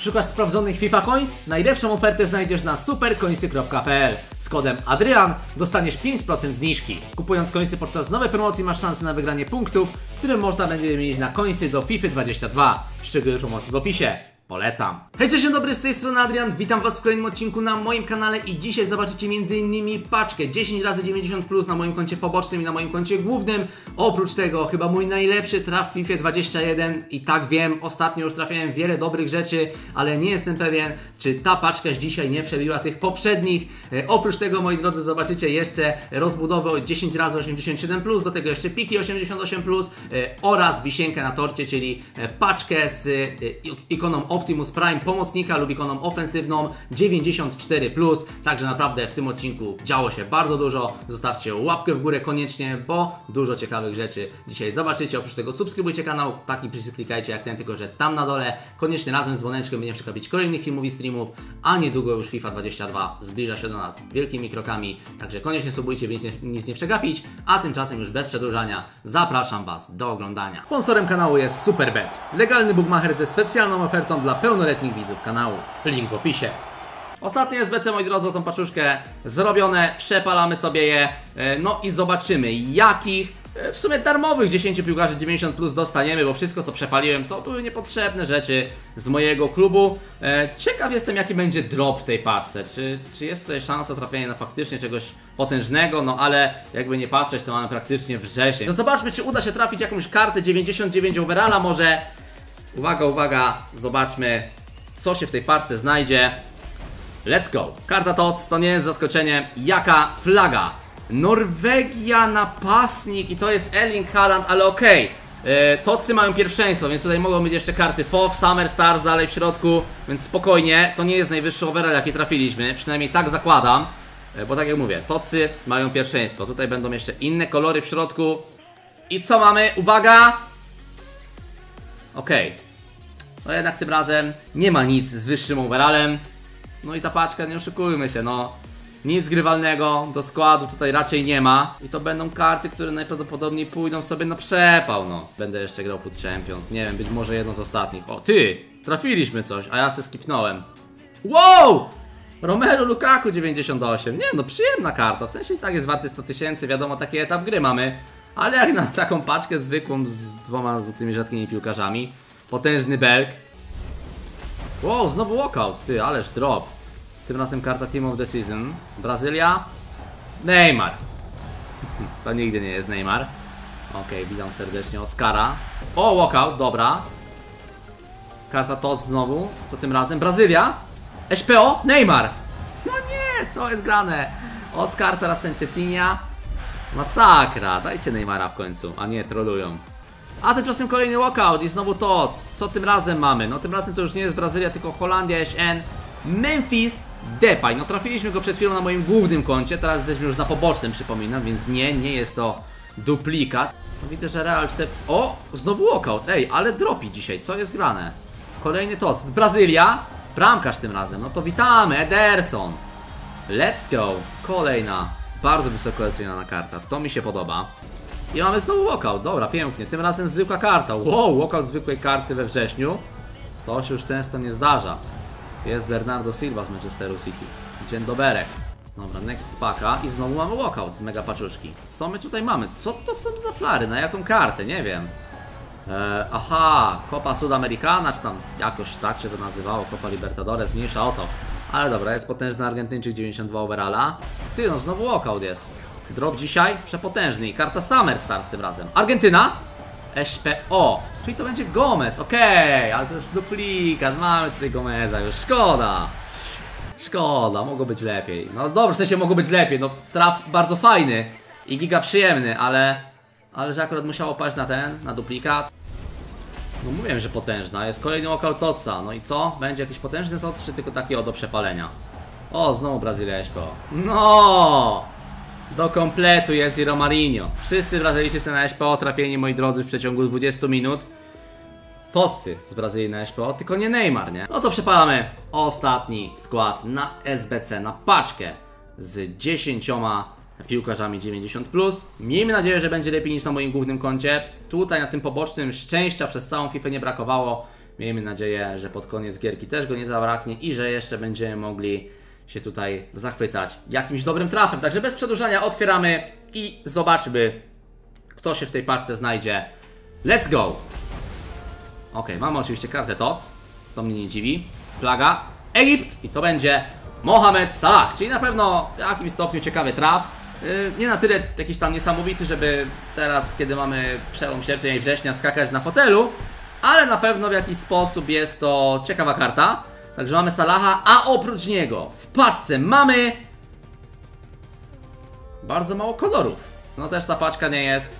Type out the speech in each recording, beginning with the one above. Szukasz sprawdzonych FIFA Coins? Najlepszą ofertę znajdziesz na supercoinsy.pl. Z kodem ADRIAN dostaniesz 5% zniżki. Kupując coinsy podczas nowej promocji masz szansę na wygranie punktów, które można będzie wymienić na coinsy do FIFA 22. Szczegóły promocji w opisie. Polecam. Hej, cześć, dzień dobry, z tej strony Adrian. Witam Was w kolejnym odcinku na moim kanale i dzisiaj zobaczycie m.in. paczkę 10x90+ na moim koncie pobocznym i na moim koncie głównym. Oprócz tego chyba mój najlepszy traf w FIFA 21 i tak, wiem, ostatnio już trafiałem wiele dobrych rzeczy, ale nie jestem pewien, czy ta paczka z dzisiaj nie przebiła tych poprzednich. Oprócz tego, moi drodzy, zobaczycie jeszcze rozbudowę 10x87+, do tego jeszcze piki 88+, oraz wisienkę na torcie, czyli paczkę z ikoną Optimus Prime, pomocnika lub ikoną ofensywną 94+. Także naprawdę w tym odcinku działo się bardzo dużo. Zostawcie łapkę w górę koniecznie, bo dużo ciekawych rzeczy dzisiaj zobaczycie. Oprócz tego subskrybujcie kanał, taki przycisk klikajcie jak ten, tylko że tam na dole. Koniecznie razem z dzwoneczkiem będziemy przegapić kolejnych filmów i streamów, a niedługo już FIFA 22 zbliża się do nas wielkimi krokami. Także koniecznie subujcie, by nic nie przegapić, a tymczasem już bez przedłużania zapraszam Was do oglądania. Sponsorem kanału jest Superbet, legalny bookmacher ze specjalną ofertą dla pełnoletnich widzów kanału. Link w opisie. Ostatnie SBC, moi drodzy, o tą paczuszkę zrobione, przepalamy sobie je, no i zobaczymy, jakich w sumie darmowych 10 piłkarzy 90+ dostaniemy, bo wszystko co przepaliłem to były niepotrzebne rzeczy z mojego klubu. Ciekaw jestem, jaki będzie drop w tej paczce, czy jest tutaj szansa trafienia na faktycznie czegoś potężnego, no ale jakby nie patrzeć to mamy praktycznie wrzesień. To zobaczmy, czy uda się trafić jakąś kartę 99 overalla może. Uwaga, uwaga, zobaczmy, co się w tej paczce znajdzie. Let's go. Karta TOTS, to nie jest zaskoczenie. Jaka flaga? Norwegia, napastnik i to jest Erling Haaland, ale okej. TOTSy mają pierwszeństwo, więc tutaj mogą być jeszcze karty FOF, Summer Stars dalej w środku, więc spokojnie, to nie jest najwyższy overall, jaki trafiliśmy, przynajmniej tak zakładam, bo tak jak mówię, TOTSy mają pierwszeństwo. Tutaj będą jeszcze inne kolory w środku. I co mamy? Uwaga! Okej. No jednak tym razem nie ma nic z wyższym overallem. No i ta paczka, nie oszukujmy się, no nic grywalnego do składu tutaj raczej nie ma. I to będą karty, które najprawdopodobniej pójdą sobie na przepał, no. Będę jeszcze grał Food Champions, nie wiem, być może jedną z ostatnich. O, ty! Trafiliśmy coś, a ja se skipnąłem. Wow! Romelu Lukaku 98, nie no, przyjemna karta, w sensie i tak jest warty 100 000, wiadomo, taki etap gry mamy. Ale jak na taką paczkę zwykłą z dwoma tymi rzadkimi piłkarzami. Potężny belg. Wow, znowu walkout, ty, ależ drop. Tym razem karta Team of the Season. Brazylia. Neymar. To nigdy nie jest Neymar. Okej, witam serdecznie Oscara. O, walkout, dobra. Karta TOTS znowu, co tym razem? Brazylia. SPO, Neymar. No nie, co jest grane? Oscar, teraz ten Cesinia. Masakra, dajcie Neymara w końcu, a nie trolują. A tymczasem kolejny walkout i znowu TOTS. Co tym razem mamy? No tym razem to już nie jest Brazylia, tylko Holandia, SN. Memphis Depay, no trafiliśmy go przed chwilą na moim głównym koncie, teraz jesteśmy już na pobocznym, przypominam, więc nie jest to duplikat. No widzę, że Real 4... O! Znowu walkout, ej, ale dropi dzisiaj, co jest grane? Kolejny TOTS, Brazylia, bramkarz tym razem, no to witamy, Ederson. Let's go, kolejna bardzo wysoko oceniana karta, to mi się podoba. I mamy znowu walkout, dobra, pięknie, tym razem zwykła karta. Wow, walkout zwykłej karty we wrześniu. To się już często nie zdarza. Jest Bernardo Silva z Manchesteru City. Dzień doberek. Dobra, next packa i znowu mamy walkout z mega paczuszki. Co my tutaj mamy? Co to są za flary? Na jaką kartę? Nie wiem. Aha, Copa Sudamericana, czy tam jakoś tak się to nazywało, Copa Libertadores, mniejsza o to. Ale dobra, jest potężny Argentyńczyk 92 overalla. Ty, no znowu walkout jest. Drop dzisiaj przepotężny i karta Summer Stars tym razem. Argentyna, SPO, czyli to będzie Gomez, okej, ale to jest duplikat, mamy tutaj Gomeza już, szkoda. Szkoda, mogło być lepiej, no dobrze, w sensie mogło być lepiej, no traf bardzo fajny i giga przyjemny, ale że akurat musiało paść na ten, na duplikat. No mówiłem, że potężna, jest kolejny walkout TOTSa, no i co? Będzie jakiś potężny TOTS, czy tylko taki o do przepalenia? O, znowu Brazylijsko, no. Do kompletu jest i Romarinho. Wszyscy Brazylijczycy na SPO trafieni, moi drodzy, w przeciągu 20 minut. TOTSy z Brazylii na SPO, tylko nie Neymar, nie? No to przepalamy ostatni skład na SBC, na paczkę z 10 piłkarzami 90+. Miejmy nadzieję, że będzie lepiej niż na moim głównym koncie. Tutaj na tym pobocznym szczęścia przez całą FIFA nie brakowało. Miejmy nadzieję, że pod koniec gierki też go nie zabraknie i że jeszcze będziemy mogli się tutaj zachwycać jakimś dobrym trafem. Także bez przedłużania otwieramy i zobaczmy, kto się w tej paczce znajdzie. Let's go! Ok, mamy oczywiście kartę TOTS, to mnie nie dziwi. Flaga Egipt i to będzie Mohamed Salah, czyli na pewno w jakimś stopniu ciekawy traf. Nie na tyle jakiś tam niesamowity, żeby teraz, kiedy mamy przełom sierpnia i września, skakać na fotelu, ale na pewno w jakiś sposób jest to ciekawa karta. Także mamy Salaha, a oprócz niego w paczce mamy bardzo mało kolorów. No też ta paczka nie jest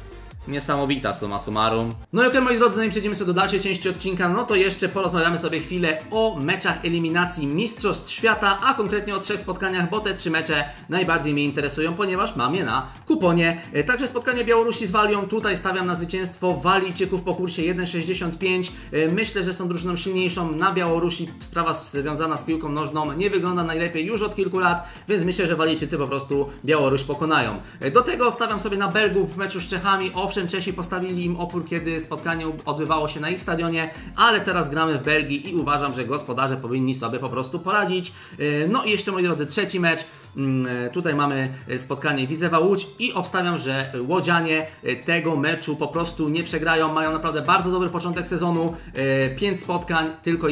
niesamowita summa summarum. No i okej, moi drodzy, zanim przejdziemy sobie do dalszej części odcinka, no to jeszcze porozmawiamy sobie chwilę o meczach eliminacji Mistrzostw Świata, a konkretnie o 3 spotkaniach, bo te 3 mecze najbardziej mnie interesują, ponieważ mam je na kuponie. Także spotkanie Białorusi z Walią, tutaj stawiam na zwycięstwo Walijczyków po kursie 1,65. Myślę, że są drużyną silniejszą. Na Białorusi sprawa związana z piłką nożną nie wygląda najlepiej już od kilku lat, więc myślę, że Walijczycy po prostu Białoruś pokonają. Do tego stawiam sobie na Belgów w meczu z Czechami. Owszem, Czesi postawili im opór, kiedy spotkanie odbywało się na ich stadionie, ale teraz gramy w Belgii i uważam, że gospodarze powinni sobie po prostu poradzić. No i jeszcze, moi drodzy, 3. mecz. Tutaj mamy spotkanie Widzewa Łódź i obstawiam, że Łodzianie tego meczu po prostu nie przegrają. Mają naprawdę bardzo dobry początek sezonu. 5 spotkań, tylko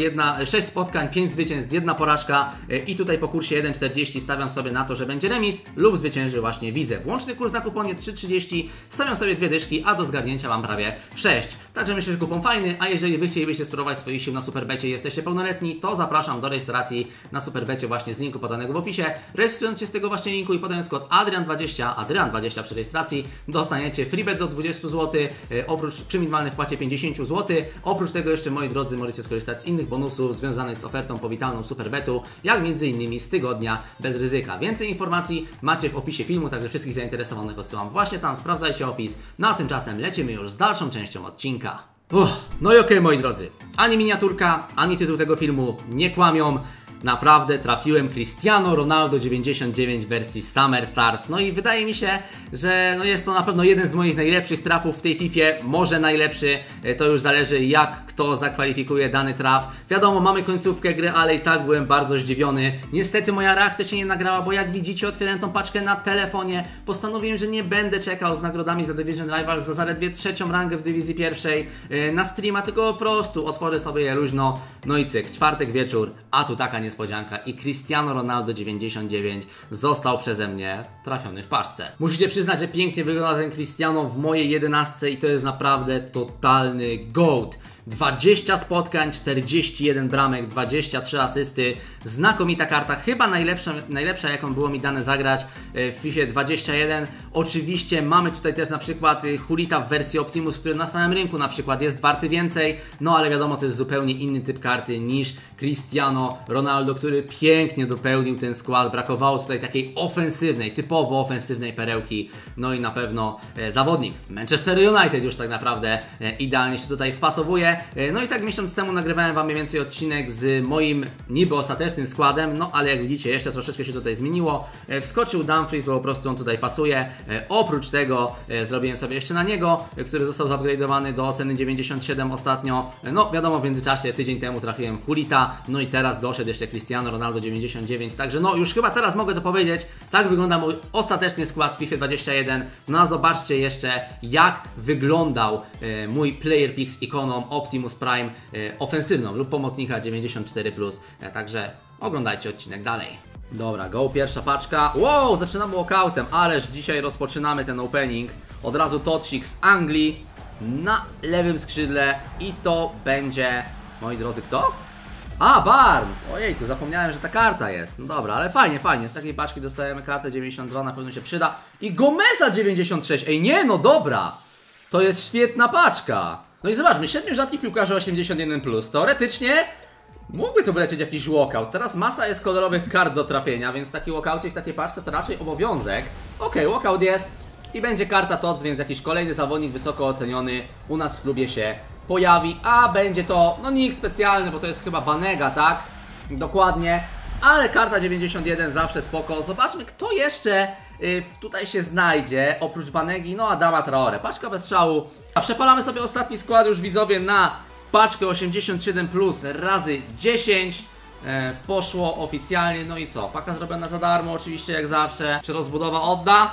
6 spotkań, 5 zwycięstw, 1 porażka i tutaj po kursie 1,40 stawiam sobie na to, że będzie remis lub zwycięży właśnie Widzew. Łączny kurs na kuponie 3,30, stawiam sobie 2 dyszki, a do zgarnięcia mam prawie 6. Także myślę, że kupon fajny, a jeżeli Wy chcielibyście spróbować swoich sił na Superbecie i jesteście pełnoletni, to zapraszam do rejestracji na Superbecie właśnie z linku podanego w opisie. Rejestrując się z tego właśnie linku i podając kod Adrian20 przy rejestracji, dostaniecie freebet do 20 zł, przy minimalnej wpłacie 50 zł. Oprócz tego jeszcze, moi drodzy, możecie skorzystać z innych bonusów związanych z ofertą powitalną Superbetu, jak m.in. z tygodnia bez ryzyka. Więcej informacji macie w opisie filmu, także wszystkich zainteresowanych odsyłam właśnie tam, sprawdzajcie opis. No a tymczasem lecimy już z dalszą częścią odcinka. No i okej, moi drodzy, ani miniaturka, ani tytuł tego filmu nie kłamią. Naprawdę trafiłem Cristiano Ronaldo 99 wersji Summer Stars. No i wydaje mi się, że no jest to na pewno jeden z moich najlepszych trafów w tej Fifie. Może najlepszy, to już zależy, jak kto zakwalifikuje dany traf. Wiadomo, mamy końcówkę gry, ale i tak byłem bardzo zdziwiony. Niestety moja reakcja się nie nagrała, bo jak widzicie, otwierałem tą paczkę na telefonie. Postanowiłem, że nie będę czekał z nagrodami za Division Rivals, za zaledwie 3. rangę w dywizji pierwszej na streama, tylko po prostu otworzę sobie je luźno. No i cyk, czwartek wieczór, a tu taka niespodzianka i Cristiano Ronaldo 99 został przeze mnie trafiony w paczce. Musicie przyznać, że pięknie wygląda ten Cristiano w mojej 11 i to jest naprawdę totalny goat. 20 spotkań, 41 bramek, 23 asysty. Znakomita karta, chyba najlepsza, jaką było mi dane zagrać w FIFA 21. Oczywiście mamy tutaj też na przykład Hulita w wersji Optimus, który na samym rynku na przykład jest warty więcej. No ale wiadomo, to jest zupełnie inny typ karty niż Cristiano Ronaldo, który pięknie dopełnił ten skład. Brakowało tutaj takiej ofensywnej, typowo ofensywnej perełki. No i na pewno zawodnik Manchester United już tak naprawdę idealnie się tutaj wpasowuje. No i tak miesiąc temu nagrywałem Wam mniej więcej odcinek z moim niby ostatecznym składem, no ale jak widzicie jeszcze troszeczkę się tutaj zmieniło. Wskoczył Dumfries, bo po prostu on tutaj pasuje. Oprócz tego zrobiłem sobie jeszcze na niego, który został upgrade'owany do oceny 97 ostatnio. No wiadomo, w międzyczasie tydzień temu trafiłem Hulita, no i teraz doszedł jeszcze Cristiano Ronaldo 99, także no już chyba teraz mogę to powiedzieć. Tak wygląda mój ostateczny skład FIFA 21. No a zobaczcie jeszcze, jak wyglądał mój player pick z ikoną Optimus Prime ofensywną lub pomocnika 94+, także oglądajcie odcinek dalej. Dobra, go, pierwsza paczka. Wow, zaczynamy walkoutem, ależ dzisiaj rozpoczynamy ten opening. Od razu totsik z Anglii na lewym skrzydle i to będzie, moi drodzy, kto? A, Barnes! Ojejku, zapomniałem, że ta karta jest. No dobra, ale fajnie, fajnie. Z takiej paczki dostajemy kartę 92, na pewno się przyda. I Gomeza 96, ej nie, no dobra! To jest świetna paczka! No i zobaczmy, 7 rzadkich piłkarzy 81+. Teoretycznie mógłby to wlecieć jakiś walkout. Teraz masa jest kolorowych kart do trafienia, więc taki walkoutie w takiej paczce to raczej obowiązek. Okej, walkout jest i będzie karta TOTS, więc jakiś kolejny zawodnik wysoko oceniony u nas w klubie się pojawi. A będzie to, no nikt specjalny, bo to jest chyba Banega, tak? Dokładnie. Ale karta 91 zawsze spoko. Zobaczmy, kto jeszcze tutaj się znajdzie oprócz Banegi, no Adama Traore. Paczka bez szału. A przepalamy sobie ostatni skład już, widzowie, na paczkę 87 plus razy 10 poszło oficjalnie. No i co? Paka zrobiona za darmo oczywiście, jak zawsze. Czy rozbudowa odda?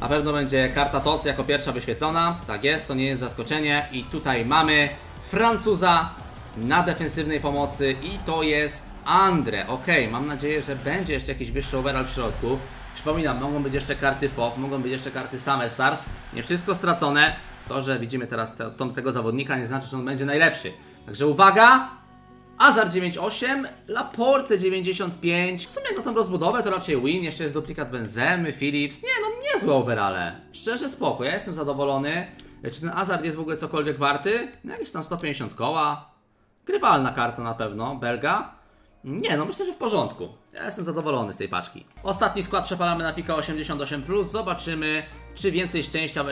Na pewno będzie karta TOTS jako pierwsza wyświetlona. Tak jest, to nie jest zaskoczenie. I tutaj mamy Francuza na defensywnej pomocy i to jest André. Ok, mam nadzieję, że będzie jeszcze jakiś wyższy overall w środku. Przypominam, mogą być jeszcze karty FOF, mogą być jeszcze karty Summer Stars. Nie wszystko stracone. To, że widzimy teraz tego zawodnika, nie znaczy, że on będzie najlepszy. Także uwaga! Azard 98, Laporte 95. W sumie na tą rozbudowę to raczej win. Jeszcze jest duplikat Benzemy, Philips. Nie, no niezłe overale. Szczerze spoko, ja jestem zadowolony. Czy ten Azard jest w ogóle cokolwiek warty? No jakieś tam 150 koła. Grywalna karta na pewno, belga. Nie, no myślę, że w porządku. Ja jestem zadowolony z tej paczki. Ostatni skład przepalamy na pika 88+. Zobaczymy, czy więcej szczęścia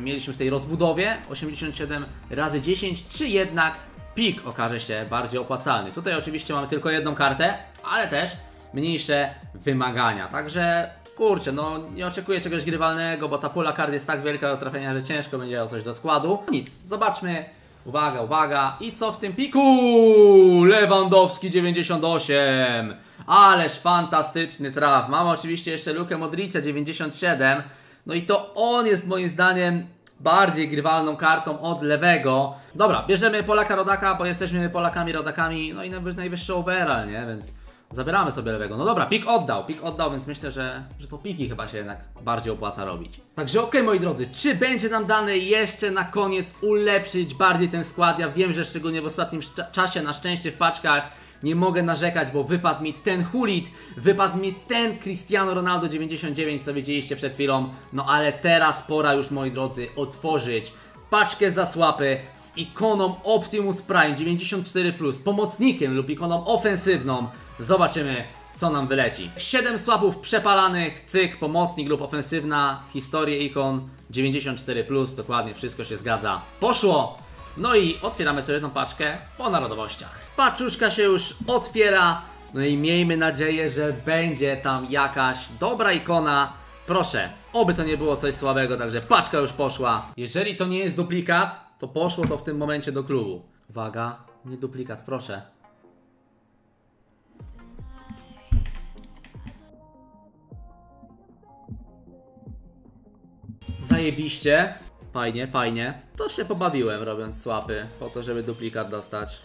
mieliśmy w tej rozbudowie 87 razy 10, czy jednak pik okaże się bardziej opłacalny. Tutaj oczywiście mamy tylko jedną kartę, ale też mniejsze wymagania. Także, kurczę, no nie oczekuję czegoś grywalnego, bo ta pula kart jest tak wielka do trafienia, że ciężko będzie o coś do składu. Nic, zobaczmy. Uwaga, uwaga. I co w tym piku? Lewandowski 98. Ależ fantastyczny traf. Mamy oczywiście jeszcze Lukę Modricia 97. No i to on jest moim zdaniem bardziej grywalną kartą od lewego. Dobra, bierzemy Polaka rodaka, bo jesteśmy Polakami rodakami. No i najwyższy overall, nie? Więc zabieramy sobie lewego. No dobra, pik oddał, więc myślę, że to piki chyba się jednak bardziej opłaca robić. Także okej, moi drodzy, czy będzie nam dane jeszcze na koniec ulepszyć bardziej ten skład? Ja wiem, że szczególnie w ostatnim czasie, na szczęście w paczkach, nie mogę narzekać, bo wypadł mi ten Hulit, wypadł mi ten Cristiano Ronaldo 99, co widzieliście przed chwilą. No ale teraz pora już, moi drodzy, otworzyć paczkę zasłapy z ikoną Optimus Prime 94+, pomocnikiem lub ikoną ofensywną. Zobaczymy, co nam wyleci. 7 słapów przepalanych, cyk, pomocnik lub ofensywna, historie ikon 94+, dokładnie wszystko się zgadza. Poszło! No i otwieramy sobie tą paczkę po narodowościach. Paczuszka się już otwiera, no i miejmy nadzieję, że będzie tam jakaś dobra ikona. Proszę, oby to nie było coś słabego, także paczka już poszła. Jeżeli to nie jest duplikat, to poszło to w tym momencie do klubu. Uwaga, nie duplikat, proszę. Zajebiście. Fajnie, fajnie. To się pobawiłem robiąc swapy, po to, żeby duplikat dostać.